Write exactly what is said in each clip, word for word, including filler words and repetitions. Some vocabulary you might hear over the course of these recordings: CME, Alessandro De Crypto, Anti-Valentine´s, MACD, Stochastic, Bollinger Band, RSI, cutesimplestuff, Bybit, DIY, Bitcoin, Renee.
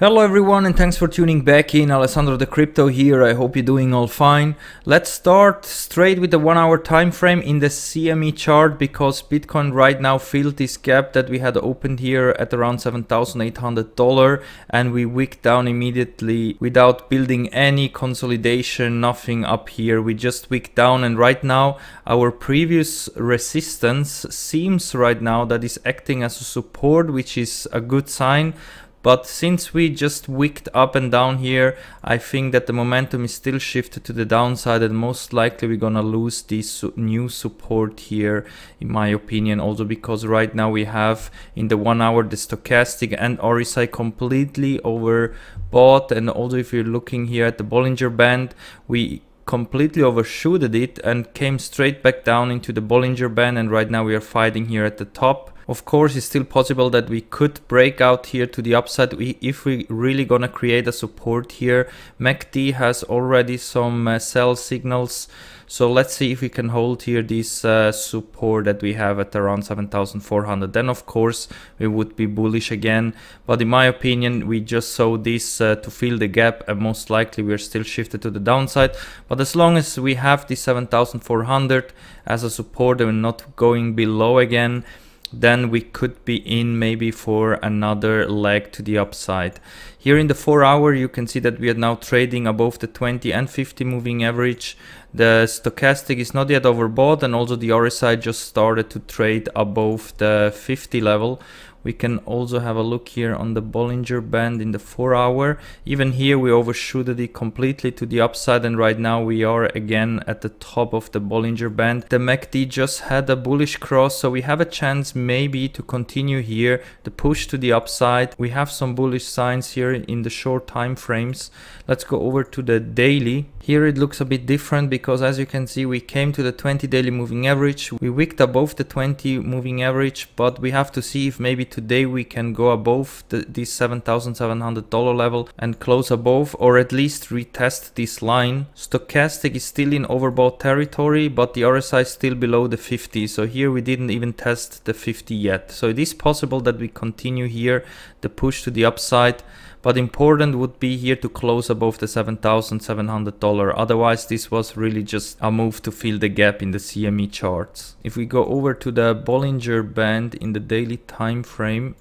Hello everyone, and thanks for tuning back in. Alessandro De Crypto here. I hope you're doing all fine. Let's start straight with the one hour time frame in the C M E chart, because Bitcoin right now filled this gap that we had opened here at around seven thousand eight hundred dollars, and we wicked down immediately without building any consolidation, nothing up here. We just wicked down, and right now our previous resistance seems right now that is acting as a support, which is a good sign. But since we just wicked up and down here, I think that the momentum is still shifted to the downside, and most likely we're gonna lose this new support here, in my opinion. Also because right now we have in the one hour the stochastic and R S I completely overbought, and also if you're looking here at the Bollinger Band, we completely overshooted it and came straight back down into the Bollinger Band, and right now we are fighting here at the top. Of course, it's still possible that we could break out here to the upside if we really gonna create a support here. M A C D has already some uh, sell signals, so let's see if we can hold here this uh, support that we have at around seven thousand four hundred. Then of course we would be bullish again, but in my opinion we just saw this uh, to fill the gap, and most likely we're still shifted to the downside. But as long as we have the seven thousand four hundred as a support and we're not going below again, then we could be in maybe for another leg to the upside. Here in the four hour you can see that we are now trading above the twenty and fifty moving average. The stochastic is not yet overbought, and also the R S I just started to trade above the fifty level. We can also have a look here on the Bollinger Band in the four hour. Even here we overshooted it completely to the upside, and right now we are again at the top of the Bollinger Band. The M A C D just had a bullish cross, so we have a chance maybe to continue here the push to the upside. We have some bullish signs here in the short time frames. Let's go over to the daily. Here it looks a bit different, because as you can see we came to the twenty daily moving average. We wicked above the twenty moving average, but we have to see if maybe today we can go above the, this seven thousand seven hundred dollars level and close above, or at least retest this line. Stochastic is still in overbought territory, but the R S I is still below the fifty, so here we didn't even test the fifty yet. So it is possible that we continue here the push to the upside, but important would be here to close above the seven thousand seven hundred dollars. Otherwise this was really just a move to fill the gap in the C M E charts. If we go over to the Bollinger Band in the daily time frame,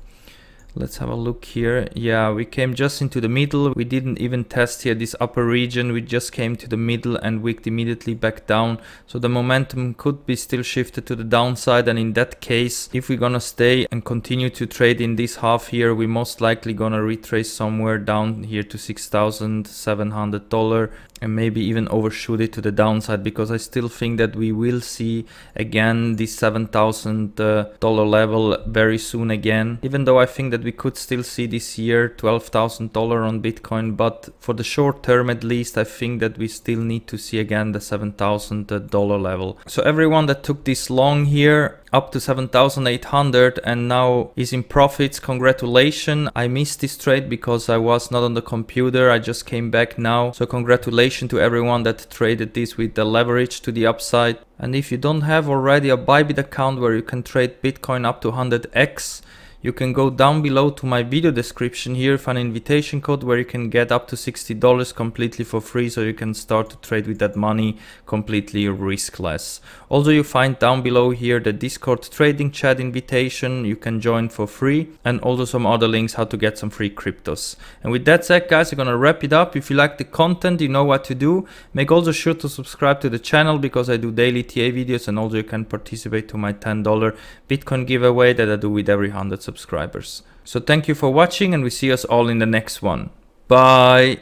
let's have a look here. Yeah, we came just into the middle. We didn't even test here this upper region. We just came to the middle and wicked immediately back down. So the momentum could be still shifted to the downside, and in that case, if we're gonna stay and continue to trade in this half here, we most likely gonna retrace somewhere down here to six thousand seven hundred dollars, and maybe even overshoot it to the downside, because I still think that we will see again this seven thousand dollars level very soon again. Even though I think that we could still see this year twelve thousand dollars on Bitcoin, but for the short term at least I think that we still need to see again the seven thousand dollars level. So everyone that took this long here up to seven thousand eight hundred and now is in profits, congratulations. I missed this trade because I was not on the computer. I just came back now, so congratulations to everyone that traded this with the leverage to the upside. And if you don't have already a Bybit account where you can trade Bitcoin up to one hundred X, you can go down below to my video description here, find an invitation code where you can get up to sixty dollars completely for free, so you can start to trade with that money completely riskless. Also you find down below here the Discord trading chat invitation, you can join for free, and also some other links how to get some free cryptos. And with that said guys, I'm gonna wrap it up. If you like the content, you know what to do. Make also sure to subscribe to the channel, because I do daily T A videos, and also you can participate to my ten dollar Bitcoin giveaway that I do with every one hundred subscribers. So thank you for watching, and we see us all in the next one. Bye.